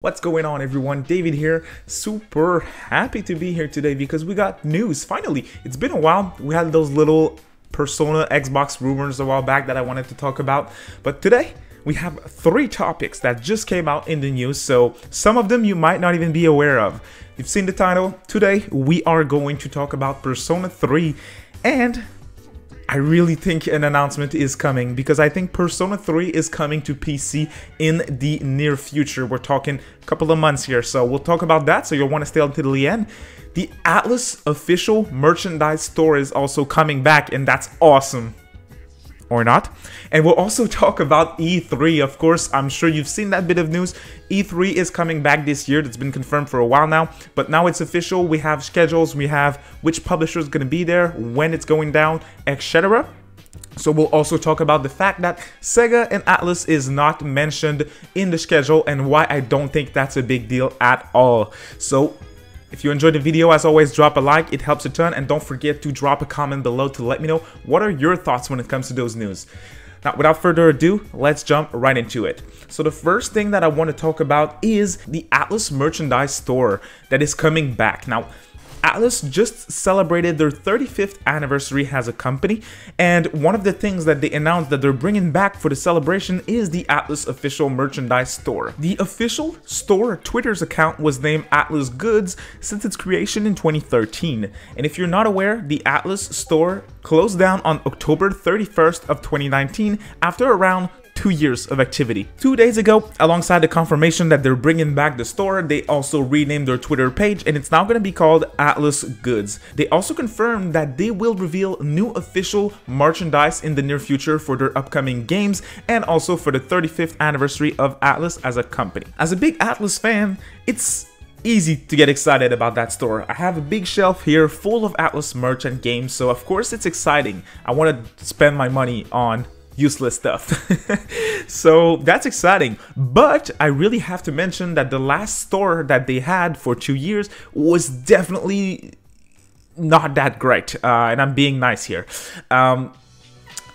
What's going on, everyone? David here, super happy to be here today because we got news finally. It's been a while. We had those little Persona Xbox rumors a while back that I wanted to talk about, but today we have three topics that just came out in the news, so some of them you might not even be aware of. You've seen the title. Today we are going to talk about Persona 3, and I really think an announcement is coming because I think Persona 3 is coming to PC in the near future. We're talking a couple of months here, so we'll talk about that, so you'll want to stay until the end. The Atlus official merchandise store is also coming back, and that's awesome. Or not. And we'll also talk about E3, of course. I'm sure you've seen that bit of news. E3 is coming back this year. That's been confirmed for a while now, but now it's official. We have schedules, we have which publisher is going to be there, when it's going down, etc. So we'll also talk about the fact that Sega and Atlus is not mentioned in the schedule and why I don't think that's a big deal at all. So if you enjoyed the video, as always, drop a like, it helps a ton, and don't forget to drop a comment below to let me know what are your thoughts when it comes to those news. Now, without further ado, let's jump right into it. So the first thing that I want to talk about is the Atlus merchandise store that is coming back. Now, Atlus just celebrated their 35th anniversary as a company, and one of the things that they announced that they're bringing back for the celebration is the Atlus official merchandise store. The official store Twitter's account was named Atlus Goods since its creation in 2013, and if you're not aware, the Atlus store closed down on October 31st of 2019 after around 2 years of activity. 2 days ago, alongside the confirmation that they're bringing back the store, they also renamed their Twitter page, and it's now going to be called Atlus Goods. They also confirmed that they will reveal new official merchandise in the near future for their upcoming games and also for the 35th anniversary of Atlus as a company. As a big Atlus fan, it's easy to get excited about that store. I have a big shelf here full of Atlus merch and games, so of course it's exciting. I want to spend my money on useless stuff. So that's exciting, but I really have to mention that the last store that they had for 2 years was definitely not that great, and I'm being nice here.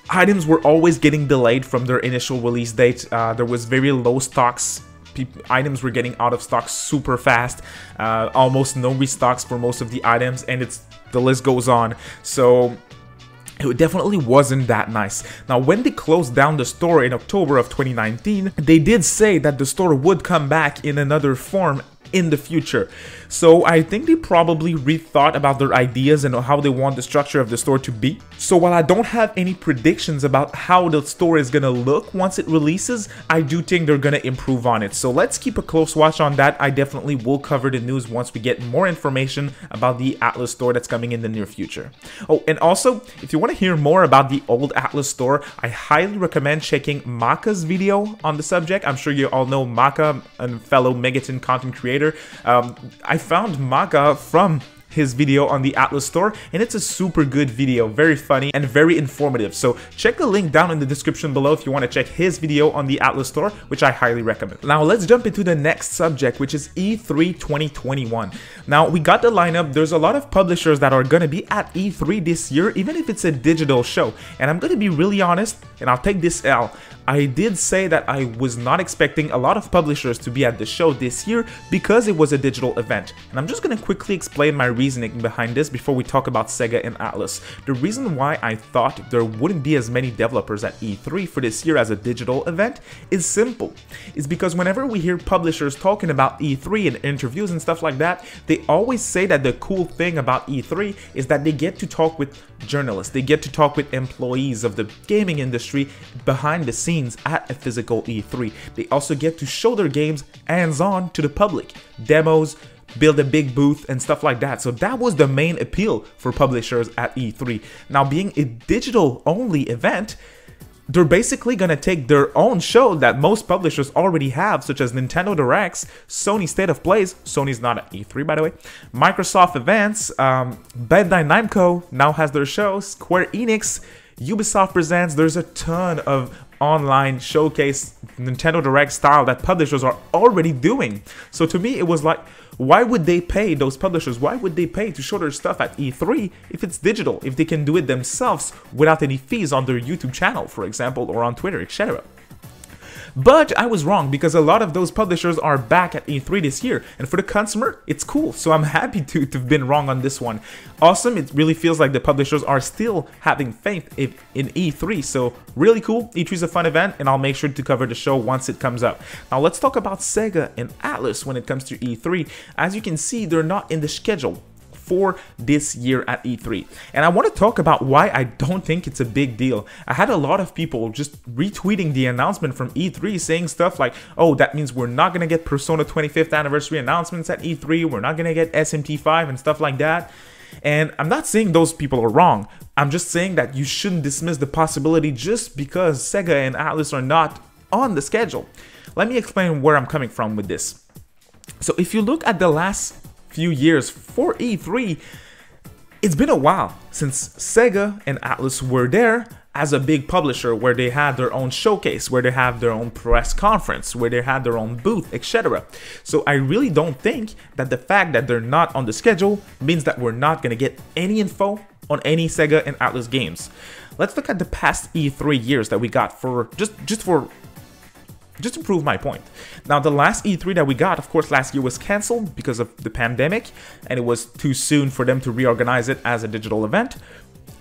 Items were always getting delayed from their initial release date. There was very low stocks. Items were getting out of stock super fast, almost no restocks for most of the items, and the list goes on. So it definitely wasn't that nice. Now, when they closed down the store in October of 2019, they did say that the store would come back in another form in the future. So I think they probably rethought about their ideas and how they want the structure of the store to be. So while I don't have any predictions about how the store is gonna look once it releases, I do think they're gonna improve on it. So let's keep a close watch on that. I definitely will cover the news once we get more information about the Atlus store that's coming in the near future. Oh, and also, if you want to hear more about the old Atlus store, I highly recommend checking Macca's video on the subject. I'm sure you all know Macca, a fellow Megaton content creator. I found Macca from his video on the Atlus store, and it's a super good video, very funny and very informative. So check the link down in the description below if you want to check his video on the Atlus store, which I highly recommend. Now let's jump into the next subject, which is E3 2021. Now we got the lineup. There's a lot of publishers that are going to be at E3 this year, even if it's a digital show. And I'm going to be really honest, and I'll take this L. I did say that I was not expecting a lot of publishers to be at the show this year because it was a digital event. And I'm just going to quickly explain my reasoning behind this before we talk about Sega and Atlus. The reason why I thought there wouldn't be as many developers at E3 for this year as a digital event is simple. It's because whenever we hear publishers talking about E3 and interviews and stuff like that, they always say that the cool thing about E3 is that they get to talk with journalists, they get to talk with employees of the gaming industry behind the scenes at a physical E3. They also get to show their games hands-on to the public, demos, build a big booth and stuff like that. So that was the main appeal for publishers at E3. Now, being a digital-only event, they're basically gonna take their own show that most publishers already have, such as Nintendo Directs, Sony State of Plays — Sony's not at E3, by the way — Microsoft events, Bandai Namco now has their show, Square Enix, Ubisoft Presents. There's a ton of online showcase, Nintendo Direct style, that publishers are already doing. So to me, it was like, why would they pay those publishers? Why would they pay to show their stuff at E3 if it's digital, if they can do it themselves without any fees on their YouTube channel, for example, or on Twitter, etc.? But I was wrong, because a lot of those publishers are back at E3 this year, and for the consumer, it's cool. So I'm happy to have been wrong on this one. Awesome, it really feels like the publishers are still having faith in E3, so really cool. E3 is a fun event, and I'll make sure to cover the show once it comes up. Now let's talk about Sega and Atlus when it comes to E3. As you can see, they're not in the schedule for this year at E3. And I want to talk about why I don't think it's a big deal. I had a lot of people just retweeting the announcement from E3 saying stuff like, oh, that means we're not going to get Persona 25th anniversary announcements at E3, we're not going to get SMT5 and stuff like that. And I'm not saying those people are wrong. I'm just saying that you shouldn't dismiss the possibility just because Sega and Atlus are not on the schedule. Let me explain where I'm coming from with this. So if you look at the last few years for E3, it's been a while since Sega and Atlus were there as a big publisher, where they had their own showcase, where they have their own press conference, where they had their own booth, etc. So I really don't think that the fact that they're not on the schedule means that we're not going to get any info on any Sega and Atlus games. Let's look at the past E3 years that we got for just to prove my point. Now, the last E3 that we got, of course, last year was cancelled because of the pandemic, and it was too soon for them to reorganize it as a digital event.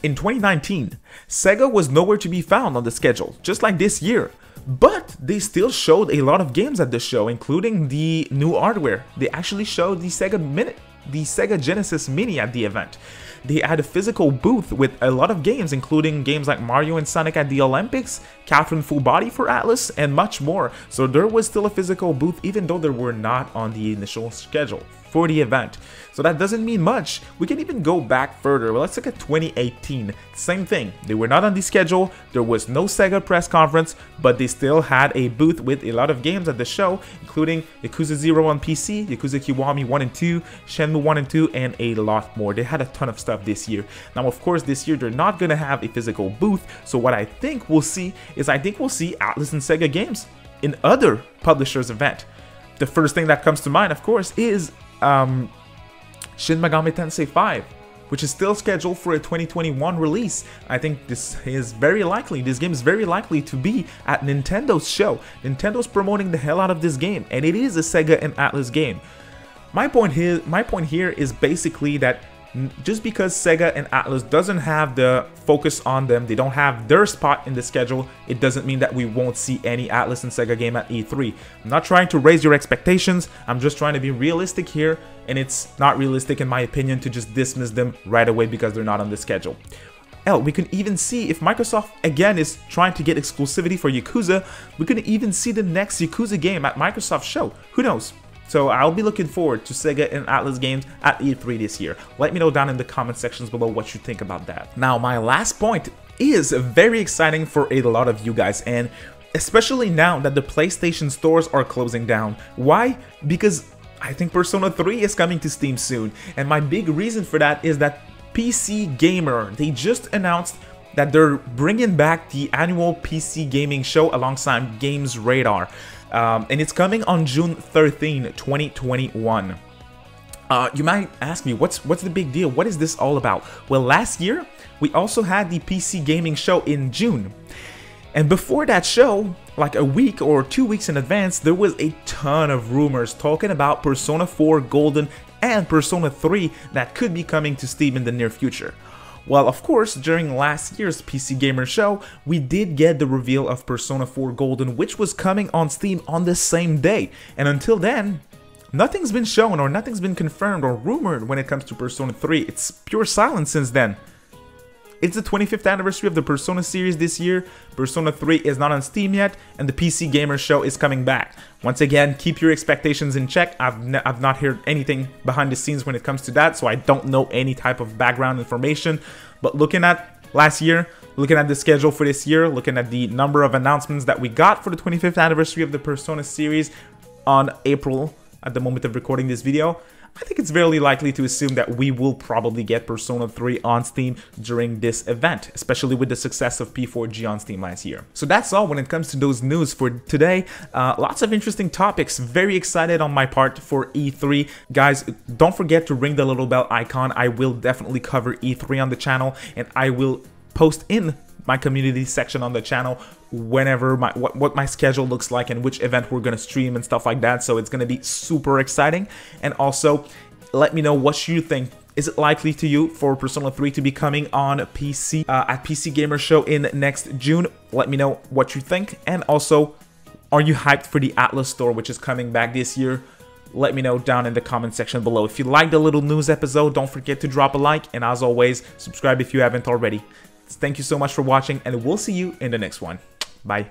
In 2019, Sega was nowhere to be found on the schedule, just like this year. But they still showed a lot of games at the show, including the new hardware. They actually showed the Sega Genesis Mini at the event. They had a physical booth with a lot of games, including games like Mario and Sonic at the Olympics, Catherine Full Body for Atlus, and much more. So there was still a physical booth, even though they were not on the initial schedule for the event. So that doesn't mean much. We can even go back further. Well, let's look at 2018. Same thing. They were not on the schedule. There was no Sega press conference, but they still had a booth with a lot of games at the show, including Yakuza 0 on PC, Yakuza Kiwami 1 and 2, Shenmue 1 and 2, and a lot more. They had a ton of stuff this year. Now, of course, this year they're not going to have a physical booth. So what I think we'll see is Atlus and Sega games in other publishers' event. The first thing that comes to mind, of course, is Shin Megami Tensei V, which is still scheduled for a 2021 release. I think this game is very likely to be at Nintendo's show. Nintendo's promoting the hell out of this game, and it is a Sega and Atlus game. My point here is basically that just because Sega and Atlus doesn't have the focus on them, they don't have their spot in the schedule, it doesn't mean that we won't see any Atlus and Sega game at E3. I'm not trying to raise your expectations, I'm just trying to be realistic here, and it's not realistic in my opinion to just dismiss them right away because they're not on the schedule. Hell, we can even see if Microsoft again is trying to get exclusivity for Yakuza, we can even see the next Yakuza game at Microsoft's show, who knows? So I'll be looking forward to Sega and Atlus games at E3 this year. Let me know down in the comment sections below what you think about that. Now, my last point is very exciting for a lot of you guys, and especially now that the PlayStation stores are closing down. Why? Because I think Persona 3 is coming to Steam soon, and my big reason for that is that PC Gamer, they just announced that they're bringing back the annual PC gaming show alongside Games Radar. And it's coming on June 13, 2021. You might ask me, what's the big deal? What is this all about? Well, last year, we also had the PC gaming show in June. And before that show, like a week or 2 weeks in advance, there was a ton of rumors talking about Persona 4 Golden and Persona 3 that could be coming to Steam in the near future. Well, of course, during last year's PC Gamer show, we did get the reveal of Persona 4 Golden, which was coming on Steam on the same day. And until then, nothing's been shown or nothing's been confirmed or rumored when it comes to Persona 3. It's pure silence since then. It's the 25th anniversary of the Persona series this year, Persona 3 is not on Steam yet, and the PC Gamer show is coming back. Once again, keep your expectations in check. I've not heard anything behind the scenes when it comes to that, so I don't know any type of background information, but looking at last year, looking at the schedule for this year, looking at the number of announcements that we got for the 25th anniversary of the Persona series on April, at the moment of recording this video, I think it's very likely to assume that we will probably get Persona 3 on Steam during this event, especially with the success of P4G on Steam last year. So that's all when it comes to those news for today. Lots of interesting topics, very excited on my part for E3. Guys, don't forget to ring the little bell icon. I will definitely cover E3 on the channel, and I will post in my community section on the channel whenever my what my schedule looks like and which event we're gonna stream and stuff like that. So it's gonna be super exciting. And also, let me know what you think. Is it likely to you for Persona 3 to be coming on PC at PC Gamer Show in next June? Let me know what you think. And also, are you hyped for the Atlus store, which is coming back this year? Let me know down in the comment section below. If you liked the little news episode, don't forget to drop a like. And as always, subscribe if you haven't already. Thank you so much for watching, and we'll see you in the next one. Bye.